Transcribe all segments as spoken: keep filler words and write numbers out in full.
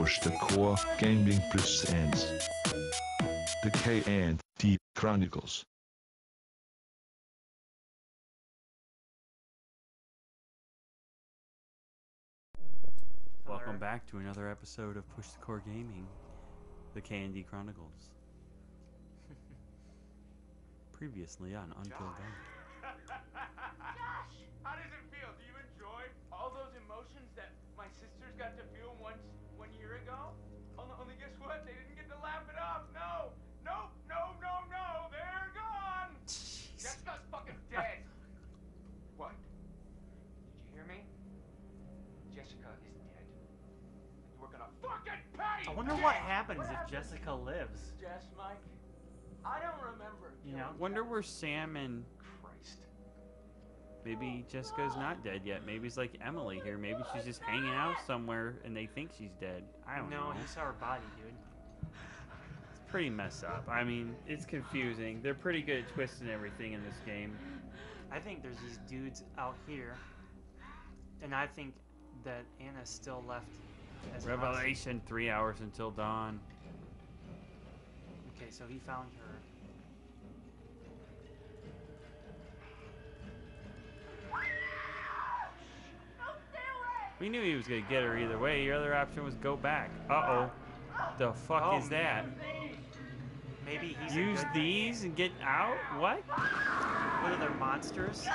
Push The Core Gaming presents The K + D Chronicles. Welcome back to another episode of Push The Core Gaming, The K + D Chronicles. Previously on Until Dawn. Josh! How does it feel? Do you enjoy all those emotions that my sisters got to feel once one year ago? Only, only guess what? They didn't get to laugh it off. No! Nope! No, no, no! They're gone! Jeez. That stuff's fucking dead! What? Did you hear me? Jessica is dead. And we're gonna fucking pay! I wonder Jess! what happens what if happens? Jessica lives. Jess, Mike? I don't remember. You know, wonder where Sam and... Christ. Maybe Jessica's not dead yet. Maybe it's like Emily here. Maybe she's just hanging out somewhere and they think she's dead. I don't no, know. No, he saw her body, dude. It's pretty messed up. I mean, it's confusing. They're pretty good at twisting everything in this game. I think there's these dudes out here. And I think that Anna's still left. As Revelation, possible. Three hours until dawn. Okay, so he found her. We knew he was going to get her either way. Your other option was go back. Uh-oh. The fuck oh, is that? Maybe he's Use these guy. and get out? What? What are they, monsters?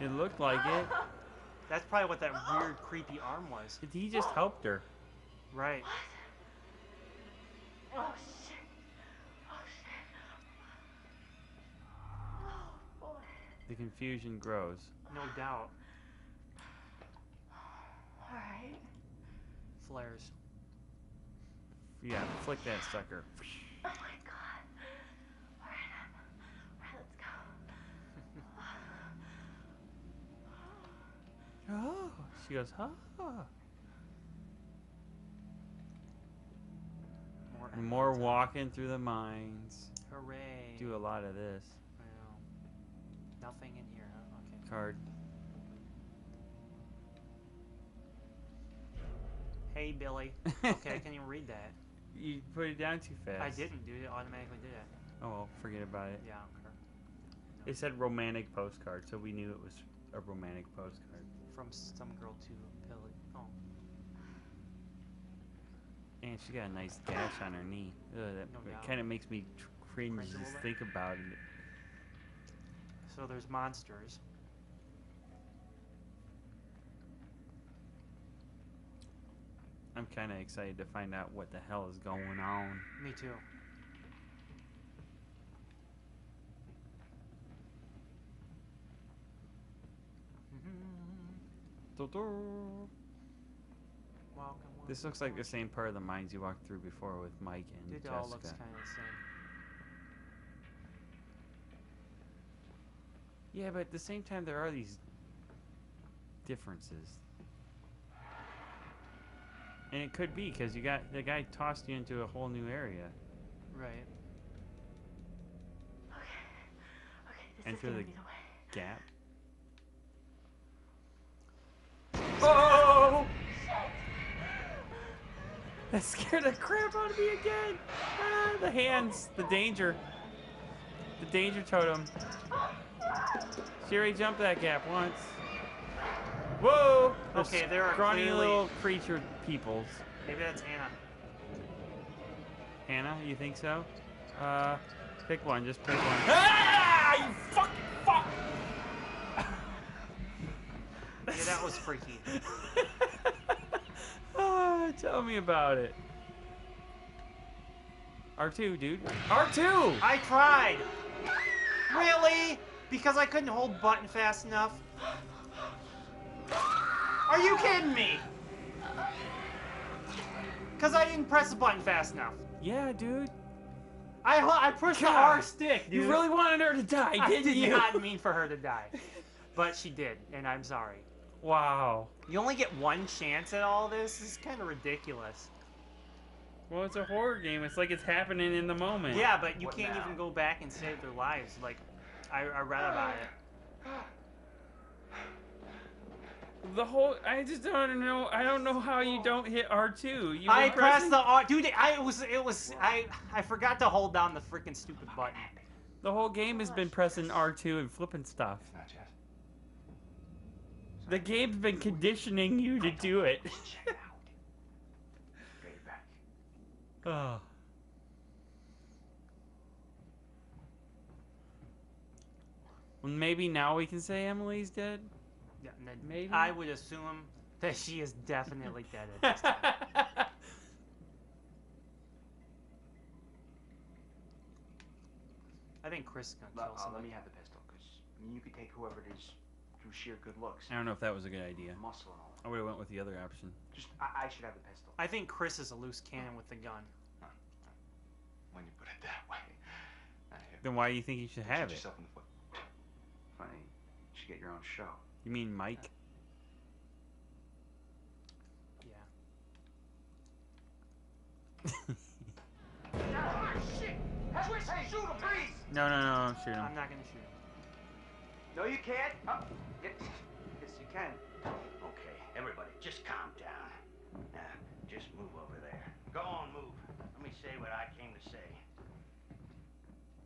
It looked like it. That's probably what that weird, creepy arm was. He just helped her. Right. Oh, shit. Oh, shit. Oh, boy. The confusion grows. No doubt. Alright. Flares. Yeah, flick that sucker. Oh my god. Alright, alright, let's go. Oh, she goes, huh? More, More walking through the mines. Hooray. Do a lot of this. Wow. Nothing in here, huh? Okay. Card. Hey, Billy. Okay, I can't even read that. You put it down too fast. I didn't, dude. It automatically did it. Oh, well, forget about it. Yeah, I don't care. No. It said romantic postcard, so we knew it was a romantic postcard. From some girl to Billy. Oh. And she got a nice gash on her knee. Ugh, that no kind of makes me cringe Cringeable just think about it. So there's monsters. I'm kind of excited to find out what the hell is going on. Me too. Welcome, welcome. This looks like the same part of the mines you walked through before with Mike and Jessica. It all looks kind of the same. Yeah, but at the same time, there are these differences. And it could be because you got the guy tossed you into a whole new area. Right. Okay. Okay. This Enter is the, be the way. gap. Oh! Shit! That scared the crap out of me again. Ah, the hands, the danger, the danger totem. She already jumped that gap once. Whoa! There's okay, there are scrawny clearly... little creature peoples. Maybe that's Hannah. Hannah, you think so? Uh, pick one. Just pick one. Ah! You fucking fuck! Yeah, that was freaky. Ah, tell me about it. R two, dude. R two! I tried. Really? Because I couldn't hold button fast enough. Are you kidding me? Because I didn't press the button fast enough. Yeah, dude. I I pushed God. the R stick, dude. You really wanted her to die, didn't you? I did not mean for her to die. But she did, and I'm sorry. Wow. You only get one chance at all this? This is kind of ridiculous. Well, it's a horror game. It's like it's happening in the moment. Yeah, but you what can't now? even go back and save their lives. Like, I, I read about it. The whole, I just don't know. I don't know how you don't hit R two. You I pressed pressing? the R, dude. I it was, it was. I, I forgot to hold down the freaking stupid button. The whole game has been pressing R two and flipping stuff. The game's been conditioning you to do it. Oh. Well, maybe now we can say Emily's dead. Yeah, maybe. I would assume that she is definitely dead at this time. I think Chris is gonna kill somebody. Let me have the pistol, because I mean, you could take whoever it is through sheer good looks. I don't know if that was a good idea. Muscle and all. I would have went with the other option. Just, I, I should have the pistol. I think Chris is a loose cannon with the gun. When you put it that way. Then why do you think you should have it? Yourself in the foot. Funny, you should get your own show. You mean Mike? Yeah. Ah, shit! Twist, shoot him, please! No, no, no, don't shoot him. I'm not gonna shoot him. No, you can't. Oh, yes, yes, you can. Okay, everybody, just calm down. Now, just move over there. Go on, move. Let me say what I came to say.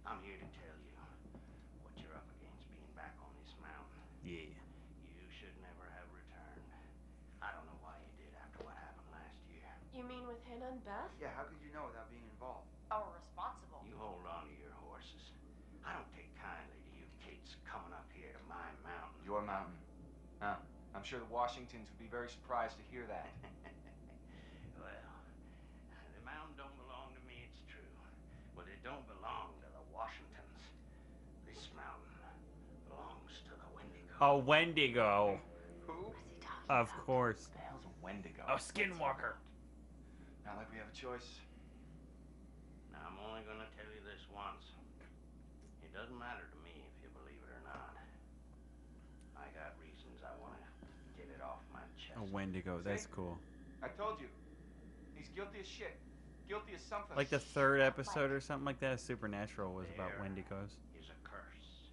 I'm here to tell you what you're up against being back on this mountain. Yeah. You should never have returned. I don't know why you did after what happened last year. You mean with Hannah and Beth? Yeah, how could you know without being involved? Or responsible. You hold on to your horses. I don't take kindly to you kids coming up here to my mountain. Your mountain. Huh? I'm sure the Washingtons would be very surprised to hear that. Well, the mountain don't belong to me, it's true. But it don't belong to the Washingtons. This mountain belongs to the Wendigo. Oh, Wendigo. Who? Of course. What the hell's a Wendigo? Oh, Skinwalker. Not like we have a choice. I'm only going to tell you this once. It doesn't matter to me if you believe it or not. I got reasons I want to get it off my chest. A Wendigo, that's cool. I told you. He's guilty as shit. Guilty as something. Like the third episode or something like that, Supernatural was about Wendigos. Is a curse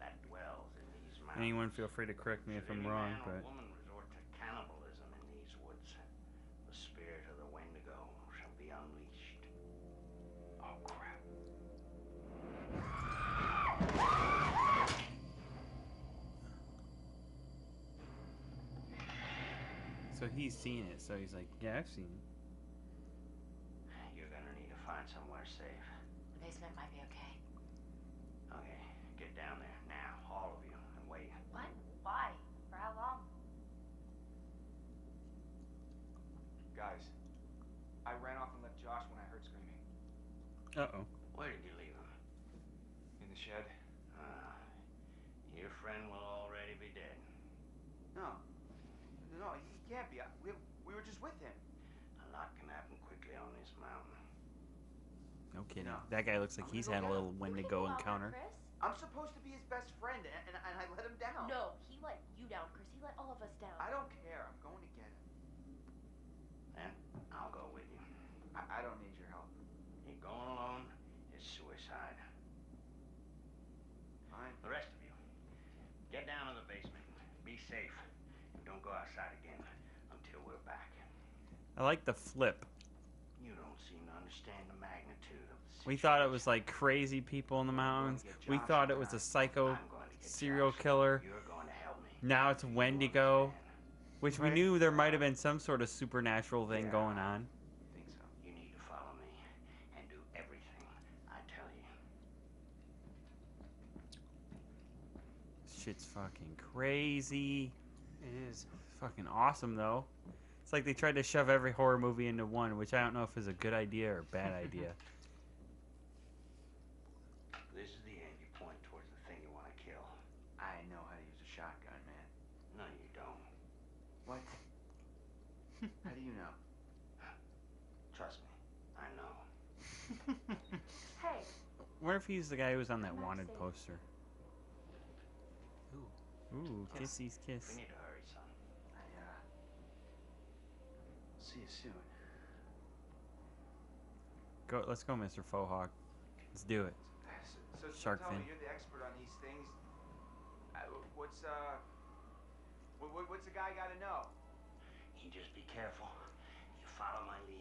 that dwells in these mountains. Anyone feel free to correct me if I'm wrong, but... So he's seen it, so he's like, yeah, I've seen it. You're gonna need to find somewhere safe. The basement might be okay. Okay, get down there now, all of you, and wait. What? Why? For how long? Guys, I ran off and left Josh when I heard screaming. Uh-oh. Where did you leave him? In the shed. Uh, your friend will already be dead. No. No, he can't be. We, we were just with him. A lot can happen quickly on this mountain. No kidding. No. That guy looks like he's had a little Wendigo encounter. I'm supposed to be his best friend, and, and, and I let him down. No, he let you down, Chris. He let all of us down. I don't care. I'm going to get him. Then I'll go with you. I, I don't need your help. You're going alone. It's suicide. Fine. The rest of you, get down to the basement. Be safe. Don't go outside again until we're back. I like the flip. You don't seem to understand the magnitude of the situation. We thought it was like crazy people in the mountains. We thought it was a psycho serial killer. You're going to help me. Now it's Wendigo, which we knew there might have been some sort of supernatural thing going on. I think so. You need to follow me and do everything I tell you. Shit's fucking crazy. It is fucking awesome, though. It's like they tried to shove every horror movie into one, which I don't know if is a good idea or a bad idea. This is the end. You point towards the thing you want to kill. I know how to use a shotgun, man. No, you don't. What? How do you know? Trust me. I know. Hey. What if he's the guy who was on that wanted poster? Ooh. Ooh, kissy's kiss. We need to hurry, son. See you soon. Go, let's go, Mister Fohawk. Let's do it. So, so Shark fin. You're the expert on these things. I, what's uh, What, what's the guy gotta know? You just be careful. You follow my lead.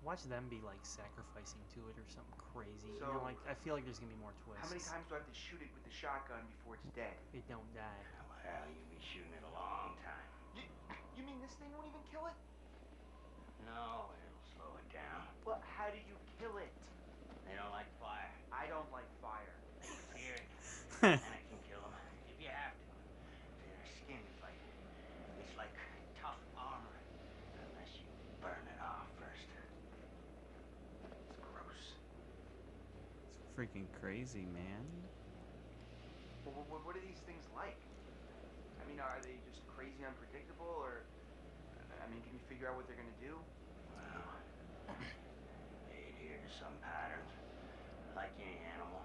Watch them be like sacrificing to it or something crazy. So, you know, like I feel like there's gonna be more twists. How many times do I have to shoot it with the shotgun before it's dead? It don't die. Well, you've been shooting it a long time. You, you mean this thing won't even kill it? No, it'll slow it down. But how do you kill it? They don't like fire. I don't like fire. They clear it, and I can kill them if you have to. Their skin is like it's like tough armor unless you burn it off first. It's gross. It's freaking crazy, man. Well, what, what are these things like? I mean, are they just crazy unpredictable, or I mean, can you figure out what they're gonna do? Well, they adhere to some patterns, like any animal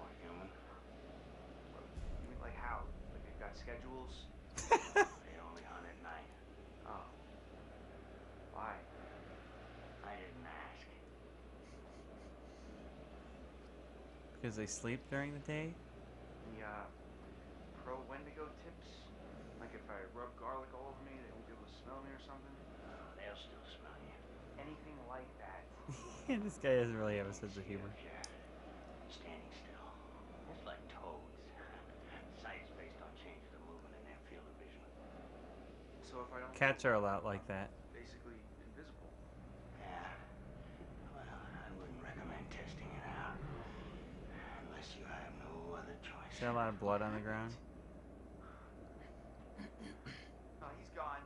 or human. You mean like how? Like they've got schedules? They only hunt at night. Oh. Why? I didn't ask. Because they sleep during the day? The uh, pro Wendigo tips? Like if I rub garlic all over me, they won't be able to smell me or something? Uh, they'll still smell you. Anything like that. This guy doesn't really have a sense of humor. Standing still. It's like toads. Sight space don't change the movement in their field of vision. So if I don't... Cats are a lot like that. Basically invisible. Yeah. Well, I wouldn't recommend testing it out. Unless you have no other choice. Is there a lot of blood on the ground? Oh, he's gone.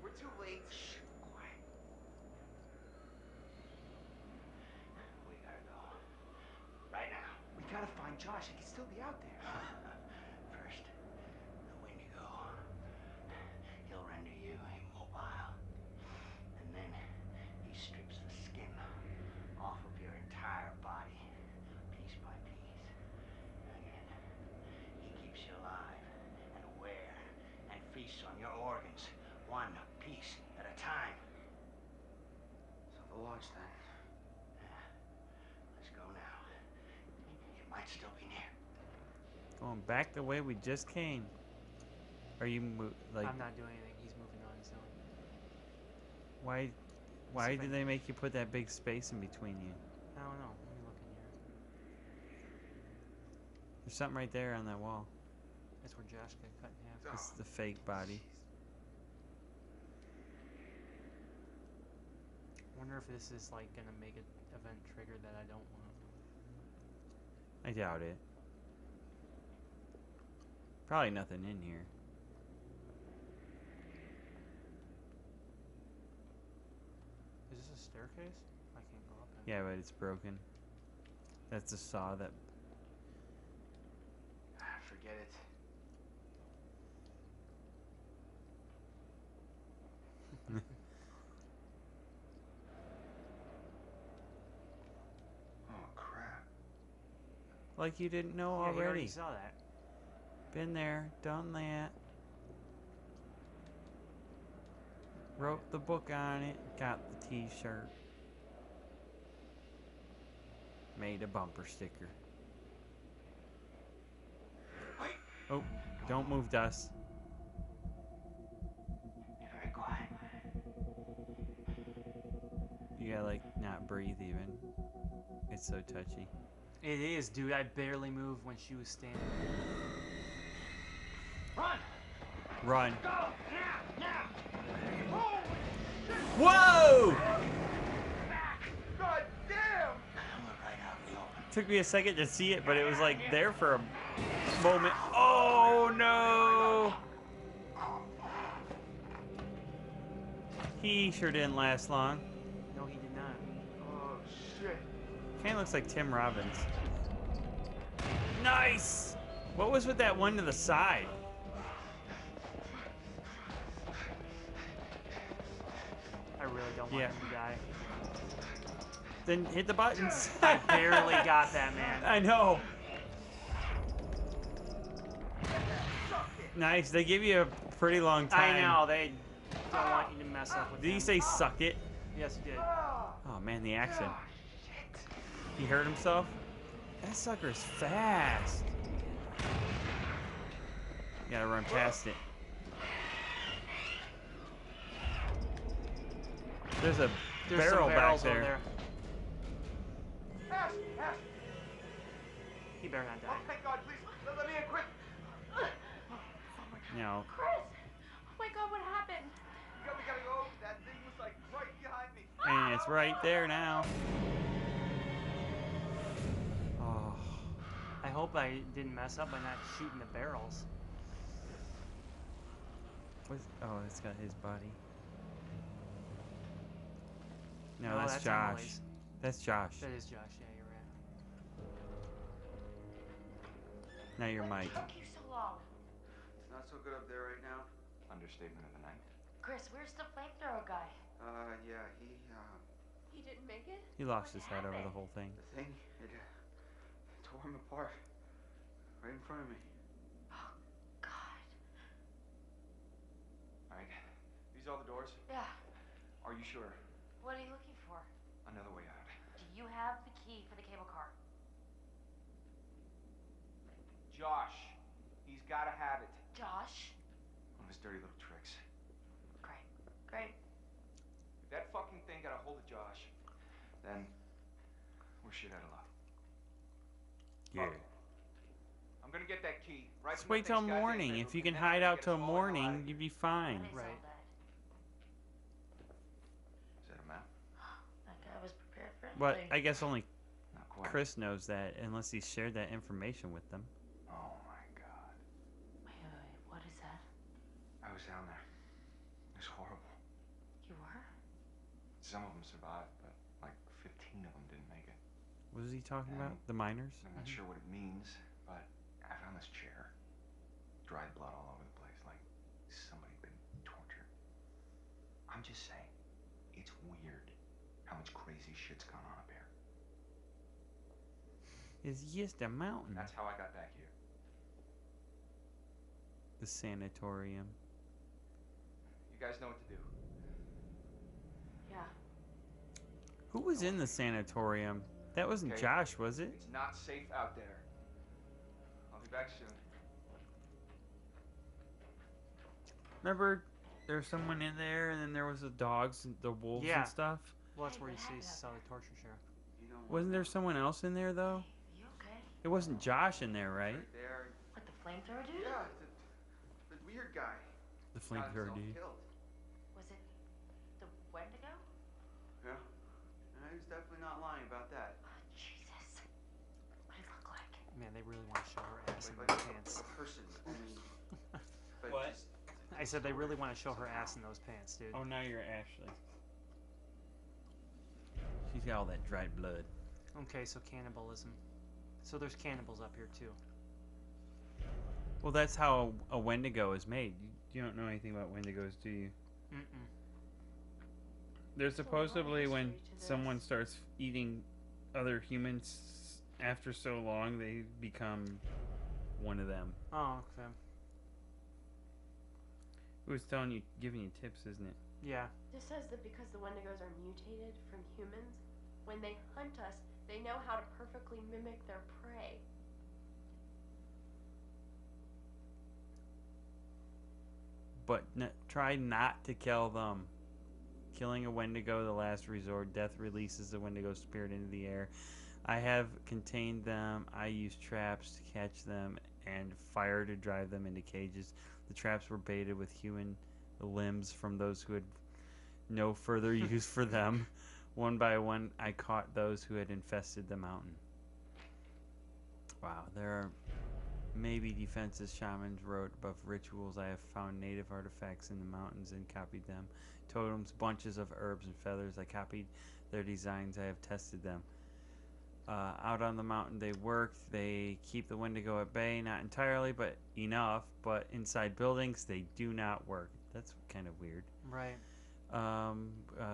We're too late. Shh, quiet. We gotta go. Right now. We gotta find Josh. He can still be out there. First, the Wendigo. He'll render you immobile. And then he strips the skin off of your entire body, piece by piece. And then he keeps you alive and aware. And feasts on your organs, one piece at a time. So the lodge then. Yeah. Let's go now. It might still be near. Going back the way we just came. Are you mo like? I'm not doing anything. He's moving on his own. Why? Why did they make you put that big space in between you? I don't know. Let me look in here. There's something right there on that wall. That's where Josh got cut in half. This is the fake body. I wonder if this is like gonna make an event trigger that I don't want. I doubt it. Probably nothing in here. Is this a staircase? I can't go up anymore. Yeah, but it's broken. That's the saw that. Ah, forget it. Oh crap! Like you didn't know yeah, already. You already saw that. Been there, done that. Wrote the book on it. Got the T-shirt. Made a bumper sticker. Wait. Oh! Don't move, Dust. You gotta like not breathe even. It's so touchy. It is, dude. I barely moved when she was standing. Run! Run! Go! Now! Now! Whoa! Back! God damn! Took me a second to see it, but it was like there for a moment. Oh no! He sure didn't last long. No, he did not. Oh, shit. Kinda looks like Tim Robbins. Nice! What was with that one to the side? I really don't want yeah. him to die. Then hit the buttons. I barely got that, man. I know. Nice. They give you a pretty long time. I know. They don't want you to mess up with them. Did he say suck it? Yes, he did. Oh, man, the accent. Oh, shit. He hurt himself? That sucker's fast. Gotta run past it. There's a There's barrel back there. there. He better not die. Oh, thank God, please. Let me in quick. Oh, oh no. Chris! Oh my God, what happened? You got me gotta go. That thing was like right behind me. And it's right there now. Oh. I hope I didn't mess up by not shooting the barrels. What's, oh, it's got his body. No, no that's, that's Josh. Emily's. That's Josh. That is Josh, yeah, you're right. Now you're Mike. What took you so long? It's not so good up there right now. Understatement of the night. Chris, where's the flamethrower guy? Uh, yeah, he, um... He didn't make it? He lost what his happened? head over the whole thing. The thing, it, uh, it tore him apart. Right in front of me. Oh, God. All right. These all the doors? Yeah. Are you sure? What are you looking for? Another way out. Do you have the key for the cable car? Josh. He's gotta have it. Josh? One of his dirty little tricks. Great. Great. If that fucking thing got a hold of Josh, then we're shit out of luck. Yeah. Okay. I'm gonna get that key. Right Just wait till morning. If you can hide out till morning, you'd be fine. Right. But I guess only Chris knows that, unless he shared that information with them. Oh my God. Wait, wait, wait, what is that? I was down there. It was horrible. You were? Some of them survived, but like fifteen of them didn't make it. What is he talking and about? The miners? I'm not mm-hmm. sure what it means, but I found this chair. Dried blood all over the place, like somebody had been tortured. I'm just saying, it's weird. How much crazy shit's gone on up here. It's just a mountain. That's how I got back here. The sanatorium. You guys know what to do. Yeah. Who was in the sanatorium? That wasn't okay. Josh, was it? It's not safe out there. I'll be back soon. Remember, there was someone in there, and then there was the dogs, and the wolves yeah. and stuff? Well, that's where you see saw the torture chair. Wasn't there someone else in there though? You okay? It wasn't Josh in there, right? Like the flamethrower dude? Yeah, the, the weird guy. The flamethrower dude. Killed. Was it the Wendigo? Yeah. No, he was definitely not lying about that. Oh, Jesus. What did it look like? Man, they really want to show her ass Wait, in like those pants. A person, only, but what? Just, I said they really want to show her ass in those pants, dude. Oh, now you're Ashley. She's got all that dried blood. Okay, so cannibalism. So there's cannibals up here too. Well, that's how a, a Wendigo is made. You, you don't know anything about Wendigos, do you? Mm-mm. There's supposedly when someone starts eating other humans, after so long, they become one of them. Oh, okay. It was telling you, giving you tips, isn't it? Yeah. This says that because the Wendigos are mutated from humans, when they hunt us, they know how to perfectly mimic their prey. But n try not to kill them. Killing a Wendigo, the last resort. Death releases the Wendigo spirit into the air. I have contained them. I use traps to catch them and fire to drive them into cages. The traps were baited with human... limbs from those who had no further use for them. One by one, I caught those who had infested the mountain. Wow, there are maybe defenses shamans wrote above rituals. I have found native artifacts in the mountains and copied them. Totems, bunches of herbs and feathers. I copied their designs. I have tested them. Uh, out on the mountain, they work. They keep the Wendigo at bay. Not entirely, but enough. But inside buildings, they do not work. That's kind of weird. Right. Um, uh,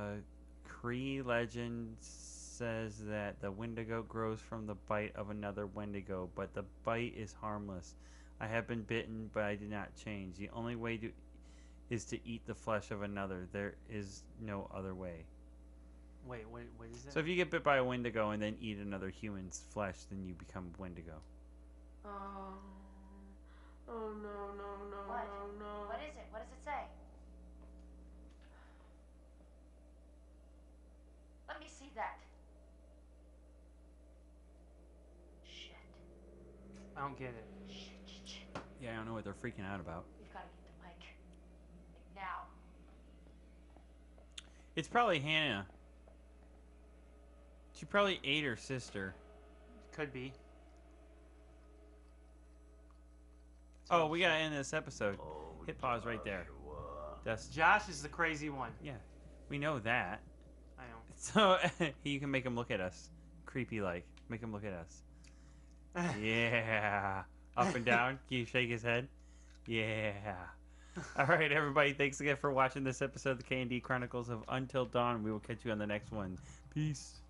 Cree legend says that the Wendigo grows from the bite of another Wendigo, but the bite is harmless. I have been bitten, but I did not change. The only way to is to eat the flesh of another. There is no other way. Wait, wait, what is that? So if you get bit by a Wendigo and then eat another human's flesh, then you become Wendigo. Oh. Oh no, no, no, what? no, no. What is it? What does it say? Let me see that. Shit. I don't get it. Shit, shit, shit. Yeah, I don't know what they're freaking out about. We've got to get the mic. Like now. It's probably Hannah. She probably ate her sister. Could be. Oh, we gotta end this episode. Oh, hit pause right there. That's Josh is the crazy one. Yeah, we know that. I know. So you can make him look at us, creepy like. Make him look at us. Yeah, up and down. Can you shake his head? Yeah. All right, everybody. Thanks again for watching this episode of the K and D Chronicles of Until Dawn. We will catch you on the next one. Peace.